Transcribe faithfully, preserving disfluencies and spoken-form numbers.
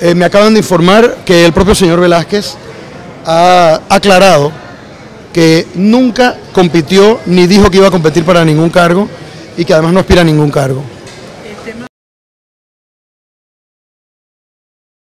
Eh, me acaban de informar que el propio señor Velázquez ha aclarado que nunca compitió ni dijo que iba a competir para ningún cargo y que además no aspira a ningún cargo.